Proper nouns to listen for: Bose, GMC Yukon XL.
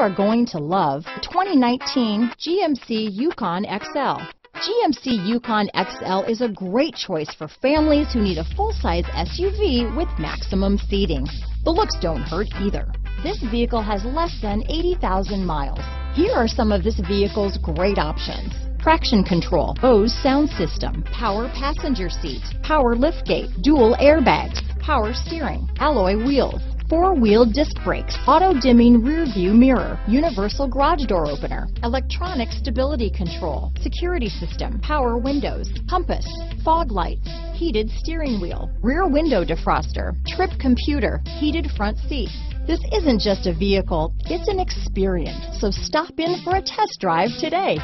are going to love the 2019 GMC Yukon XL. GMC Yukon XL is a great choice for families who need a full-size SUV with maximum seating. The looks don't hurt either. This vehicle has less than 80,000 miles. Here are some of this vehicle's great options: traction control, Bose sound system, power passenger seat, power liftgate, dual airbags, power steering, alloy wheels, four-wheel disc brakes, auto-dimming rear-view mirror, universal garage door opener, electronic stability control, security system, power windows, compass, fog lights, heated steering wheel, rear window defroster, trip computer, heated front seats. This isn't just a vehicle, it's an experience, so stop in for a test drive today.